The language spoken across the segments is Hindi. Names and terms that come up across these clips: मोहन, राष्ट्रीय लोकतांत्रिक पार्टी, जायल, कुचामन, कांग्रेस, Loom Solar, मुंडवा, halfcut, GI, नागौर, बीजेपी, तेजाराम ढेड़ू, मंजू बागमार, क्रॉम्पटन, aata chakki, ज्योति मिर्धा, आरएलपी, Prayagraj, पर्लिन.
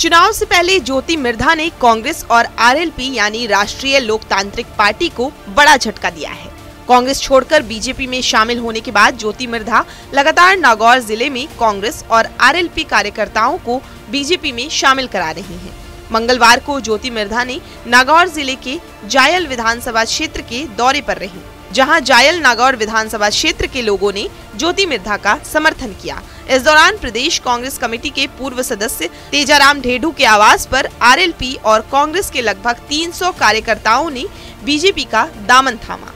चुनाव से पहले ज्योति मिर्धा ने कांग्रेस और आरएलपी यानी राष्ट्रीय लोकतांत्रिक पार्टी को बड़ा झटका दिया है। कांग्रेस छोड़कर बीजेपी में शामिल होने के बाद ज्योति मिर्धा लगातार नागौर जिले में कांग्रेस और आरएलपी कार्यकर्ताओं को बीजेपी में शामिल करा रही हैं। मंगलवार को ज्योति मिर्धा ने नागौर जिले के जायल विधानसभा क्षेत्र के दौरे पर रही, जहां जायल नागौर विधानसभा क्षेत्र के लोगों ने ज्योति मिर्धा का समर्थन किया। इस दौरान प्रदेश कांग्रेस कमेटी के पूर्व सदस्य तेजाराम ढेड़ू के आवास पर आरएलपी और कांग्रेस के लगभग 300 कार्यकर्ताओं ने बीजेपी का दामन थामा।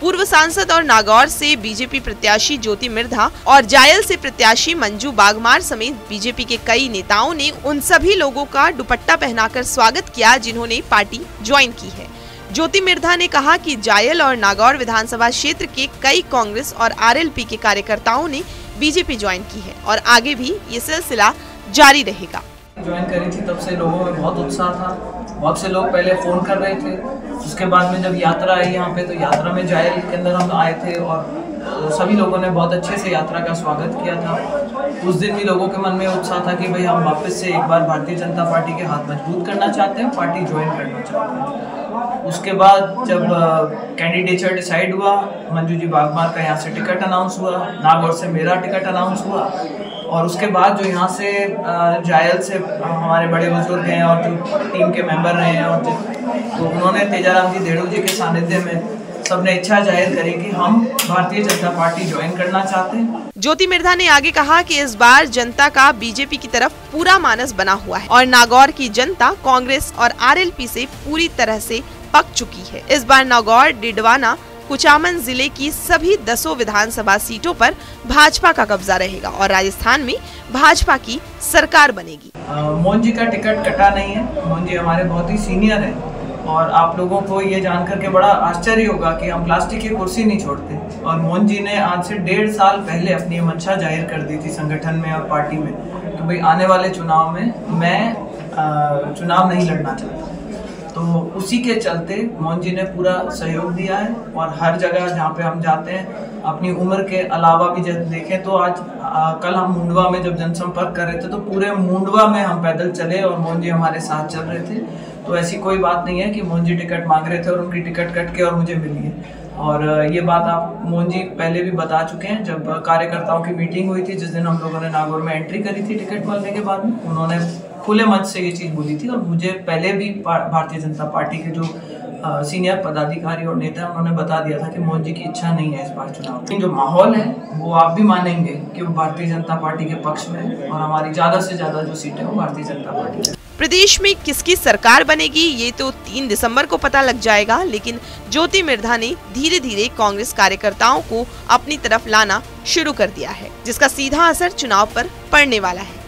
पूर्व सांसद और नागौर से बीजेपी प्रत्याशी ज्योति मिर्धा और जायल से प्रत्याशी मंजू बागमार समेत बीजेपी के कई नेताओं ने उन सभी लोगों का दुपट्टा पहनाकर स्वागत किया जिन्होंने पार्टी ज्वाइन की है। ज्योति मिर्धा ने कहा कि जायल और नागौर विधानसभा क्षेत्र के कई कांग्रेस और आरएलपी के कार्यकर्ताओं ने बीजेपी ज्वाइन की है और आगे भी ये सिलसिला जारी रहेगा। ज्वाइन करी थी तब से लोगों में बहुत उत्साह था। बहुत से लोग पहले फ़ोन कर रहे थे, उसके बाद में जब यात्रा आई यहाँ पे तो यात्रा में जायल के अंदर हम आए थे और सभी लोगों ने बहुत अच्छे से यात्रा का स्वागत किया था। उस दिन भी लोगों के मन में उत्साह था कि भाई हम वापस से एक बार भारतीय जनता पार्टी के हाथ मजबूत करना चाहते हैं, पार्टी ज्वाइन करना चाहते हैं। उसके बाद जब कैंडिडेचर डिसाइड हुआ, मंजू जी बागमार का यहाँ से टिकट अनाउंस हुआ, नागौर से मेरा टिकट अनाउंस हुआ और उसके बाद जो यहाँ से जायल से हमारे बड़े बुजुर्ग हैं और जो टीम के मेंबर रहे हैं और तो उन्होंने तेजाराम जी ढेड़ू जी के सानिध्य में सबने इच्छा जाहिर करी कि हम भारतीय जनता पार्टी ज्वाइन करना चाहते हैं। ज्योति मिर्धा ने आगे कहा कि इस बार जनता का बीजेपी की तरफ पूरा मानस बना हुआ है और नागौर की जनता कांग्रेस और आरएलपी से पूरी तरह से पक चुकी है। इस बार नागौर, डिडवाना, कुचामन जिले की सभी 10 विधानसभा सीटों पर भाजपा का कब्जा रहेगा और राजस्थान में भाजपा की सरकार बनेगी। मोहन जी का टिकट कटा नहीं है। मोहन जी हमारे बहुत ही सीनियर हैं और आप लोगों को ये जानकर के बड़ा आश्चर्य होगा कि हम प्लास्टिक की कुर्सी नहीं छोड़ते और मोहन जी ने आज से 1.5 साल पहले अपनी मंशा जाहिर कर दी थी संगठन में और पार्टी में कि भाई आने वाले चुनाव में मैं चुनाव नहीं लड़ना चाहता, तो उसी के चलते मोहन जी ने पूरा सहयोग दिया है और हर जगह जहाँ पे हम जाते हैं अपनी उम्र के अलावा भी जब देखें तो आज कल हम मुंडवा में जब जनसंपर्क कर रहे थे तो पूरे मुंडवा में हम पैदल चले और मोहन जी हमारे साथ चल रहे थे। तो ऐसी कोई बात नहीं है कि मोहन जी टिकट मांग रहे थे और उनकी टिकट कट के और मुझे मिली है और ये बात आप मोहन जी पहले भी बता चुके हैं। जब कार्यकर्ताओं की मीटिंग हुई थी जिस दिन हम लोगों ने नागौर में एंट्री करी थी टिकट मांगने के बाद में, उन्होंने खुले मंच से ये चीज़ बोली थी और मुझे पहले भी भारतीय जनता पार्टी के जो सीनियर पदाधिकारी और नेता हैं उन्होंने बता दिया था कि मोहन जी की इच्छा नहीं है इस बार चुनाव। जो माहौल है वो आप भी मानेंगे कि वो भारतीय जनता पार्टी के पक्ष में है और हमारी ज़्यादा से ज़्यादा जो सीटें वो भारतीय जनता पार्टी की। प्रदेश में किसकी सरकार बनेगी ये तो 3 दिसंबर को पता लग जाएगा, लेकिन ज्योति मिर्धा ने धीरे धीरे कांग्रेस कार्यकर्ताओं को अपनी तरफ लाना शुरू कर दिया है जिसका सीधा असर चुनाव पर पड़ने वाला है।